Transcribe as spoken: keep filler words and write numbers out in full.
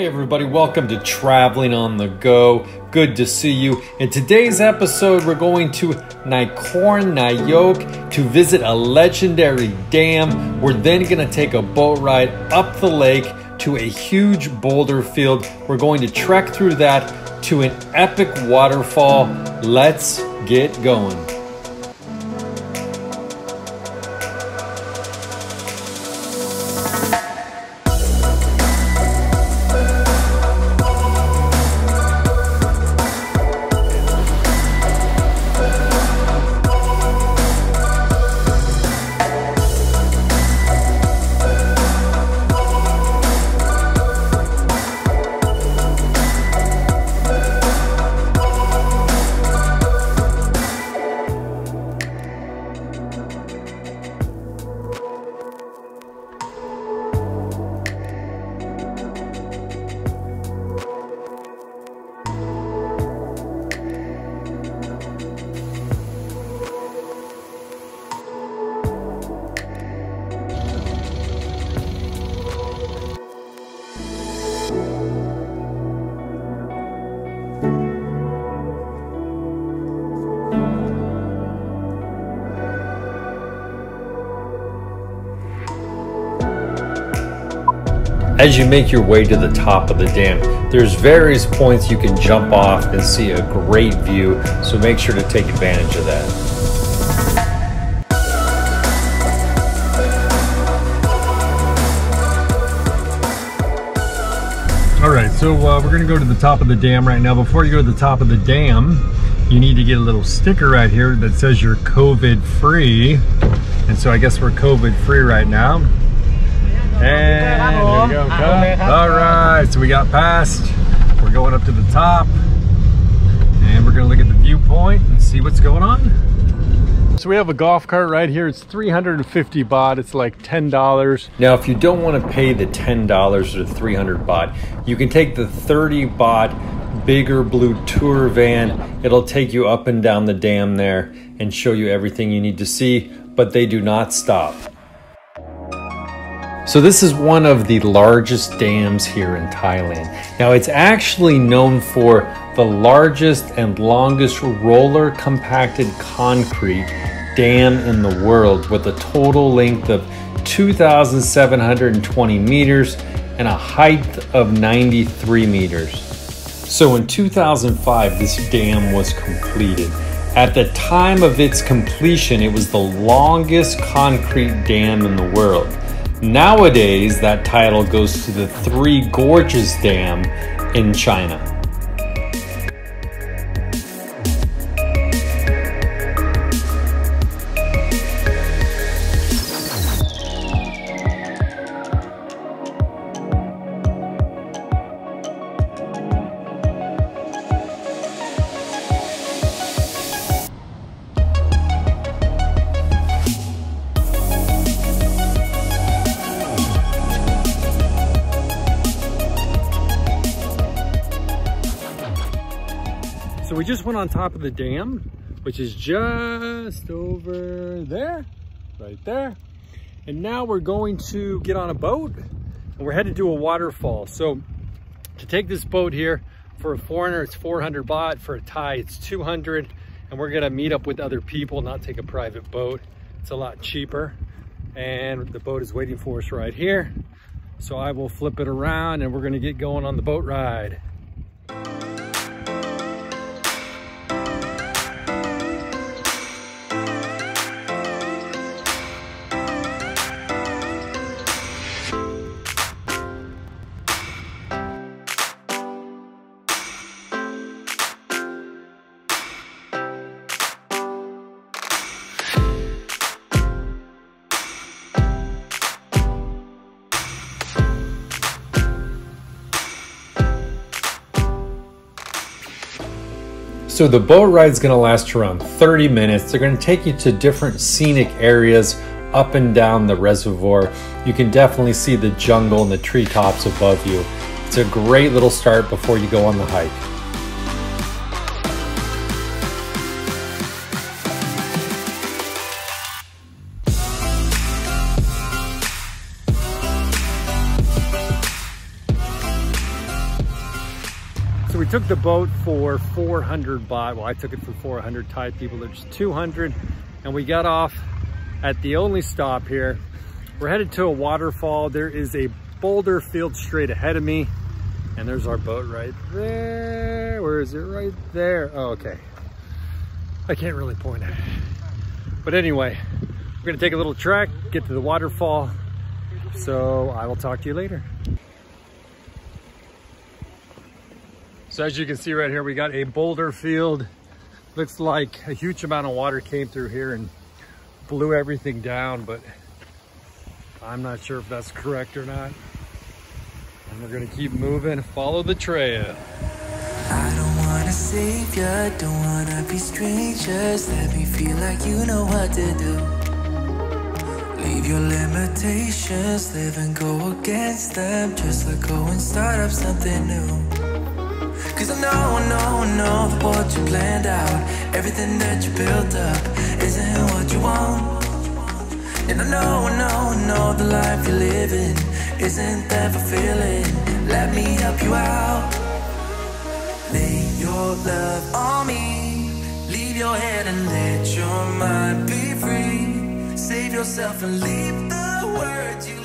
Hey everybody, welcome to Traveling on the Go. Good to see you. In today's episode, we're going to Nakhon Nayok to visit a legendary dam. We're then going to take a boat ride up the lake to a huge boulder field. We're going to trek through that to an epic waterfall. Let's get going. As you make your way to the top of the dam, there's various points you can jump off and see a great view, so make sure to take advantage of that. All right, so uh, we're gonna go to the top of the dam right now. Before you go to the top of the dam, you need to get a little sticker right here that says you're COVID free. And so I guess we're COVID free right now. And there we go. All right, so we got past. We're going up to the top and we're gonna look at the viewpoint and see what's going on. So we have a golf cart right here. It's three hundred fifty baht, it's like ten dollars. Now, if you don't wanna pay the ten dollars or the three hundred baht, you can take the thirty baht bigger blue tour van. It'll take you up and down the dam there and show you everything you need to see, but they do not stop. So this is one of the largest dams here in Thailand. Now it's actually known for the largest and longest roller compacted concrete dam in the world, with a total length of two thousand seven hundred twenty meters and a height of ninety-three meters. So in two thousand five, this dam was completed. At the time of its completion, it was the longest concrete dam in the world. Nowadays, that title goes to the Three Gorges Dam in China. So we just went on top of the dam, which is just over there, right there. And now we're going to get on a boat and we're headed to a waterfall. So to take this boat here, for a foreigner, it's four hundred baht. For a Thai, it's two hundred. And we're gonna meet up with other people, not take a private boat. It's a lot cheaper. And the boat is waiting for us right here. So I will flip it around and we're gonna get going on the boat ride. So the boat ride is going to last around thirty minutes. They're going to take you to different scenic areas up and down the reservoir. You can definitely see the jungle and the treetops above you. It's a great little start before you go on the hike. We took the boat for four hundred baht. Well, I took it for four hundred Thai people. There's two hundred. And we got off at the only stop here. We're headed to a waterfall. There is a boulder field straight ahead of me. And there's our boat right there. Where is it? Right there. Oh, okay. I can't really point at it. But anyway, we're gonna take a little trek, get to the waterfall. So I will talk to you later. So as you can see right here, we got a boulder field. Looks like a huge amount of water came through here and blew everything down, but I'm not sure if that's correct or not. And we're gonna keep moving, follow the trail. I don't wanna save you, don't wanna be strangers. Let me feel like you know what to do. Leave your limitations, live and go against them. Just let go and start up something new. Cause I know, I know, I know what you planned out. Everything that you built up isn't what you want. And I know, I know, I know the life you're living isn't that fulfilling. Let me help you out. Lay your love on me. Leave your head and let your mind be free. Save yourself and leave the words you